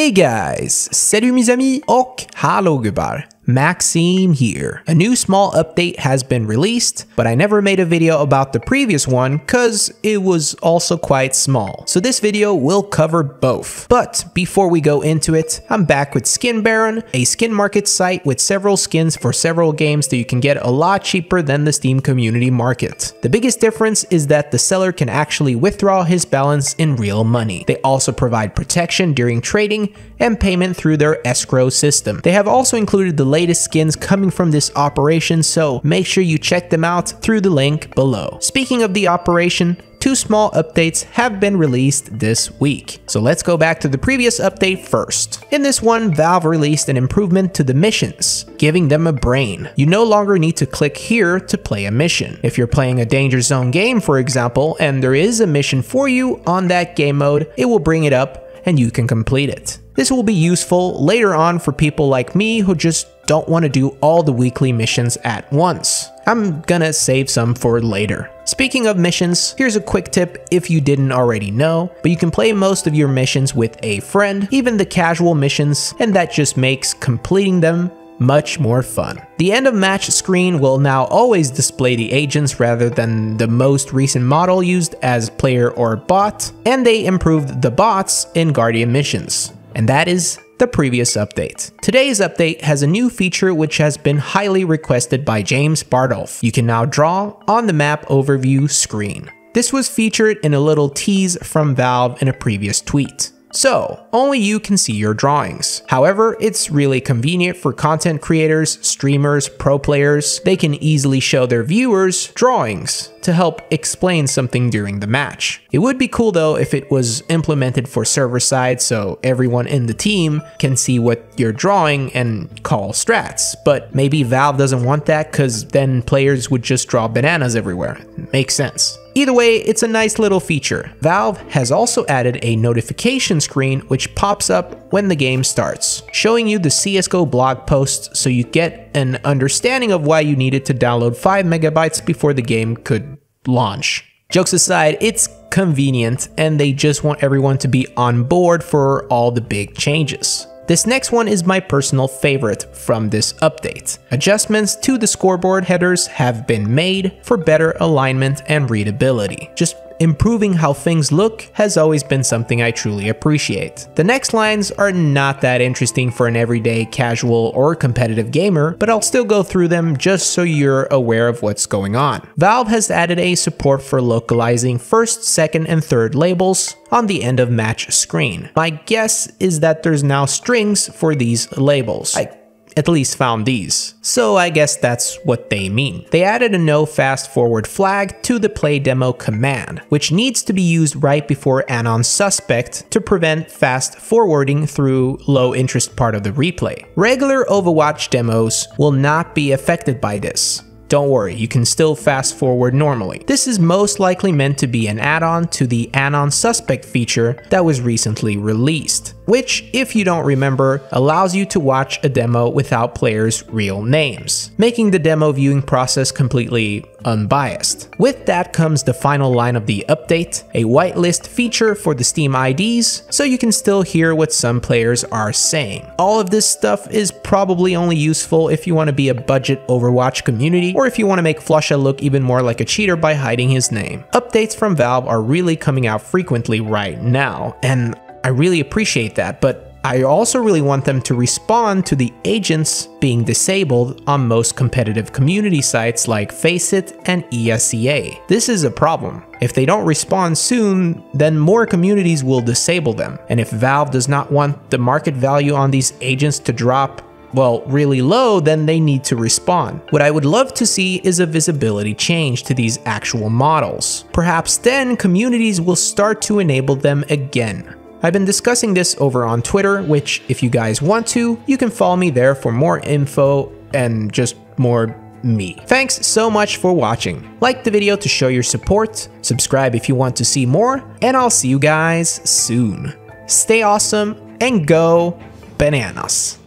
Hey guys! Salut mis amis och hallå gubbar! Maxime here. A new small update has been released, but I never made a video about the previous one because it was also quite small. So this video will cover both. But before we go into it, I'm back with Skin Baron, a skin market site with several skins for several games that you can get a lot cheaper than the Steam community market. The biggest difference is that the seller can actually withdraw his balance in real money. They also provide protection during trading and payment through their escrow system. They have also included the latest skins coming from this operation, so make sure you check them out through the link below. Speaking of the operation, two small updates have been released this week. So let's go back to the previous update first. In this one, Valve released an improvement to the missions, giving them a brain. You no longer need to click here to play a mission. If you're playing a Danger Zone game, for example, and there is a mission for you on that game mode, it will bring it up and you can complete it. This will be useful later on for people like me who just don't want to do all the weekly missions at once. I'm gonna save some for later. Speaking of missions, here's a quick tip if you didn't already know, but you can play most of your missions with a friend, even the casual missions, and that just makes completing them much more fun. The end of match screen will now always display the agents rather than the most recent model used as player or bot, and they improved the bots in Guardian missions. And that is the previous update. Today's update has a new feature which has been highly requested by James Bardolf. You can now draw on the map overview screen. This was featured in a little tease from Valve in a previous tweet. So, only you can see your drawings. However, it's really convenient for content creators, streamers, pro players. They can easily show their viewers drawings to help explain something during the match. It would be cool though if it was implemented for server side so everyone in the team can see what you're drawing and call strats, but maybe Valve doesn't want that because then players would just draw bananas everywhere. Makes sense. Either way, it's a nice little feature. Valve has also added a notification screen which pops up when the game starts, showing you the CS:GO blog posts so you get an understanding of why you needed to download 5 MB before the game could launch. Jokes aside, it's convenient and they just want everyone to be on board for all the big changes. This next one is my personal favorite from this update. Adjustments to the scoreboard headers have been made for better alignment and readability. Just improving how things look has always been something I truly appreciate. The next lines are not that interesting for an everyday casual or competitive gamer, but I'll still go through them just so you're aware of what's going on. Valve has added a support for localizing first, second, and third labels on the end of match screen. My guess is that there's now strings for these labels. I at least found these, so I guess that's what they mean. They added a no fast forward flag to the play demo command, which needs to be used right before Anon Suspect to prevent fast forwarding through low interest part of the replay. Regular Overwatch demos will not be affected by this. Don't worry, you can still fast forward normally. This is most likely meant to be an add-on to the Anon Suspect feature that was recently released, which, if you don't remember, allows you to watch a demo without players' real names, making the demo viewing process completely unbiased. With that comes the final line of the update, a whitelist feature for the Steam IDs, so you can still hear what some players are saying. All of this stuff is probably only useful if you want to be a budget Overwatch community, or if you want to make Flusha look even more like a cheater by hiding his name. Updates from Valve are really coming out frequently right now, and I really appreciate that, but I also really want them to respond to the agents being disabled on most competitive community sites like Faceit and ESEA. This is a problem. If they don't respond soon, then more communities will disable them. And if Valve does not want the market value on these agents to drop, well, really low, then they need to respond. What I would love to see is a visibility change to these actual models. Perhaps then communities will start to enable them again. I've been discussing this over on Twitter, which if you guys want to, you can follow me there for more info and just more me. Thanks so much for watching. Like the video to show your support, subscribe if you want to see more, and I'll see you guys soon. Stay awesome and go bananas.